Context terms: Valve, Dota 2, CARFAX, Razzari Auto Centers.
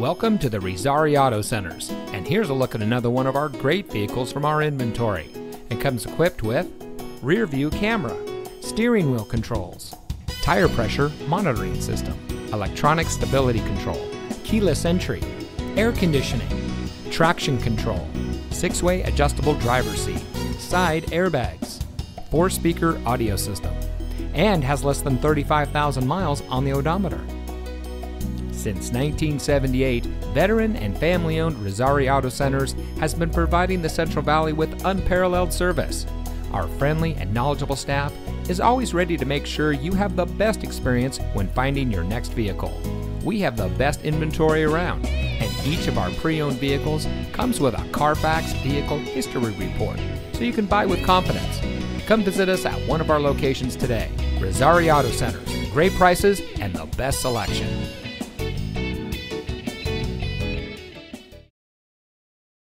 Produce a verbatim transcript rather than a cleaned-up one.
Welcome to the Razzari Auto Centers, and here's a look at another one of our great vehicles from our inventory. It comes equipped with rear view camera, steering wheel controls, tire pressure monitoring system, electronic stability control, keyless entry, air conditioning, traction control, six-way adjustable driver's seat, side airbags, four-speaker audio system, and has less than thirty-five thousand miles on the odometer. Since nineteen seventy-eight, veteran and family-owned Razzari Auto Centers has been providing the Central Valley with unparalleled service. Our friendly and knowledgeable staff is always ready to make sure you have the best experience when finding your next vehicle. We have the best inventory around, and each of our pre-owned vehicles comes with a CARFAX Vehicle History Report, so you can buy with confidence. Come visit us at one of our locations today. Razzari Auto Centers, great prices and the best selection.